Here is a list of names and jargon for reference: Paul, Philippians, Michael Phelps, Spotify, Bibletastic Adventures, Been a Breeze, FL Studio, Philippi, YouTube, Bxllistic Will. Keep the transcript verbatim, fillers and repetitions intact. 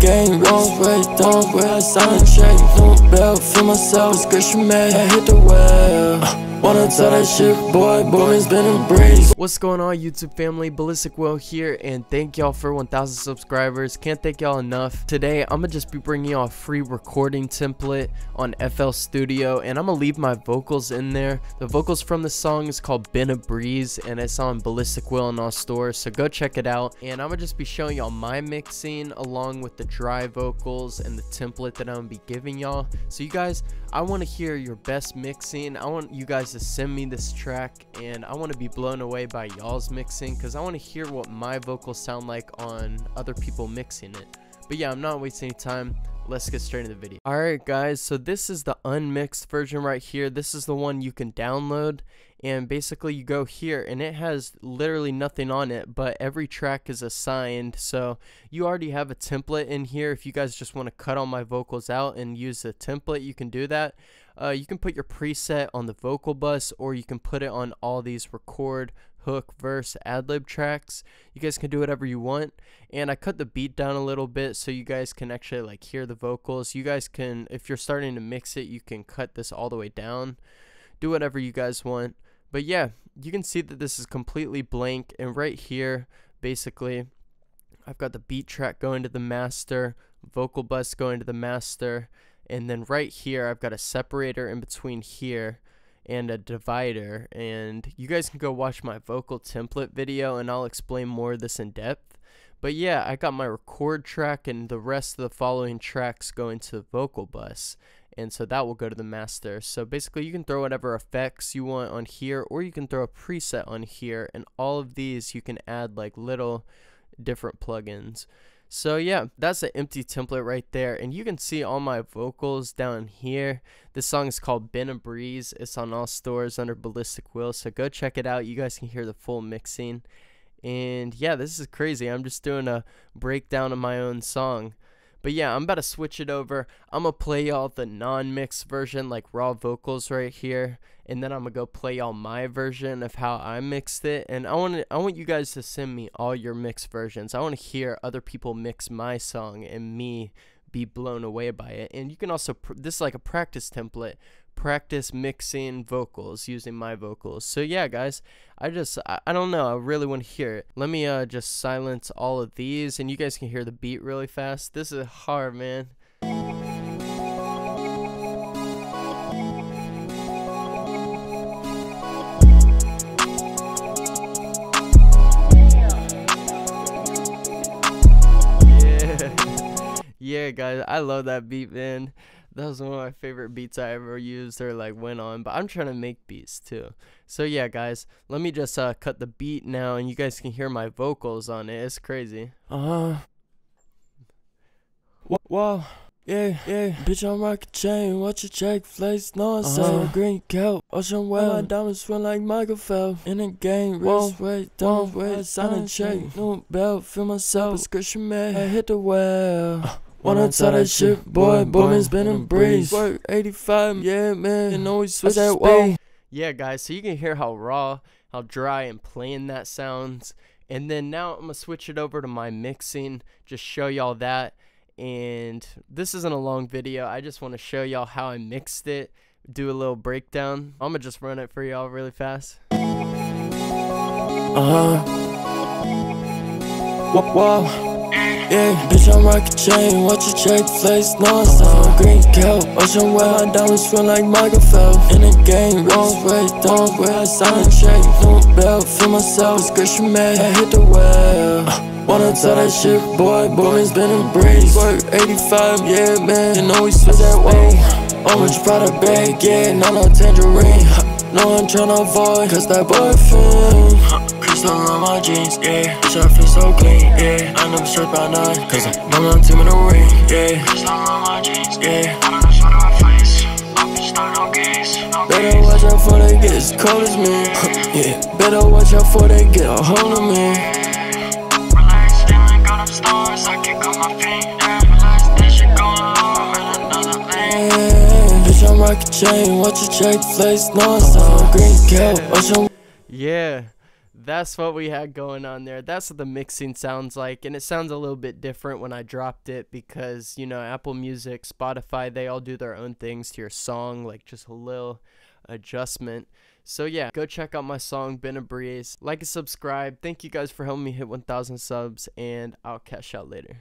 game, long way, don't wear a sign check, no bell, feel myself, it's good she made, I hit the well. Uh. Wanna tell that shit, boy, boy, it's been a breeze. What's going on, YouTube family? Bxllistic Will here, and thank y'all for one thousand subscribers. Can't thank y'all enough. Today, I'm gonna just be bringing y'all a free recording template on F L Studio, and I'm gonna leave my vocals in there. The vocals from the song is called Been a Breeze, and it's on Bxllistic Will in all stores, so go check it out. And I'm gonna just be showing y'all my mixing along with the dry vocals and the template that I'm gonna be giving y'all. So you guys, I wanna hear your best mixing. I want you guys to send me this track, and I want to be blown away by y'all's mixing, because I want to hear what my vocals sound like on other people mixing it. But yeah, I'm not wasting any time. Let's get straight into the video. Alright guys, so this is the unmixed version right here. This is the one you can download, and basically you go here and it has literally nothing on it, but every track is assigned, so you already have a template in here. If you guys just want to cut all my vocals out and use the template, you can do that. Uh, you can put your preset on the vocal bus, or you can put it on all these record, hook, verse, ad-lib tracks. You guys can do whatever you want, and I cut the beat down a little bit so you guys can actually like hear the vocals. You guys can, if you're starting to mix it, you can cut this all the way down, do whatever you guys want. But yeah, you can see that this is completely blank, and right here basically I've got the beat track going to the master, vocal bus going to the master, and then right here I've got a separator in between here and a divider. And you guys can go watch my vocal template video and I'll explain more of this in depth. But yeah, I got my record track and the rest of the following tracks go into the vocal bus, and so that will go to the master. So basically you can throw whatever effects you want on here, or you can throw a preset on here, and all of these you can add like little different plugins. So yeah, that's an empty template right there, and you can see all my vocals down here. This song is called Been a Breeze. It's on all stores under Bxllistic Will, so go check it out. You guys can hear the full mixing. And yeah, this is crazy. I'm just doing a breakdown of my own song. But yeah, I'm about to switch it over. I'm going to play y'all the non-mixed version, like raw vocals right here. And then I'm going to go play y'all my version of how I mixed it. And I want I want you guys to send me all your mixed versions. I want to hear other people mix my song and me be blown away by it. And you can also, pr this is like a practice template. Practice mixing vocals using my vocals. So yeah guys, I just I, I don't know, I really want to hear it. Let me uh just silence all of these, and you guys can hear the beat really fast. This is hard, man. Yeah. Yeah guys, I love that beat, man. That was one of my favorite beats I ever used or like went on, but I'm trying to make beats too. So yeah guys, let me just uh, cut the beat now, and you guys can hear my vocals on it. It's crazy. Uh-huh. Wow. Yeah, yeah. Bitch, I'm rockin' chain. Watch your check flash. No, I say uh -huh. green coat. Ocean well. My diamonds feel like Michael Phelps. In the game, wrist weight, don't wait. Sign and check. No belt, feel myself. Prescription man. I hit the well. Uh. Wanna tell that shit, boy, boy, it's been a breeze. Work eighty-five, yeah, man, and always switch that way. Yeah, guys, so you can hear how raw, how dry and plain that sounds. And then now I'm gonna switch it over to my mixing, just show y'all that. And this isn't a long video, I just wanna show y'all how I mixed it, do a little breakdown. I'm gonna just run it for y'all really fast. Uh-huh. Whoa, whoa. Yeah, bitch, I'm rockin' chain, watch your check flash, no, it's all green coat. Ocean well, my diamonds feel like Michael Phelps. In the game, wrong way, don't wear a sign check. No belt, feel myself, it's good she made, I hit the well. uh, Wanna tell that shit, boy, boy, it's been a breeze. Work eighty-five, yeah, man, you know we switch that way. Orange product bag, yeah, no, no tangerine. No, I'm tryna avoid, cause that boyfriend crystal on my jeans, yeah. Bitch, I feel so clean, yeah. I never search by nine, cause I know I'm team in the ring, yeah. Crystal on my jeans, yeah. I don't know shot on my face. I'm just not no gays. Better watch out for they get as cold as me. Yeah. Better watch out for they get a hold of me. Relax, they ain't got them stars. I kick on my feet, yeah. Relax, that shit going on in another lane. Yeah. Bitch, I'm rockin' chain, watch your check flash, no, it's all green coat. Yeah. that's what we had going on there. That's what the mixing sounds like, and it sounds a little bit different when I dropped it because, you know, Apple Music, Spotify, they all do their own things to your song, like just a little adjustment. So yeah, go check out my song, Been a Breeze. Like and subscribe. Thank you guys for helping me hit one thousand subs, and I'll catch y'all later.